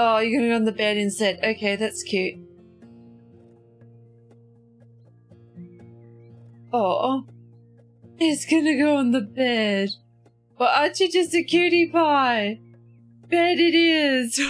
Oh, you're gonna go on the bed instead. Okay, that's cute. Oh, it's gonna go on the bed. But aren't you just a cutie pie? Bed it is.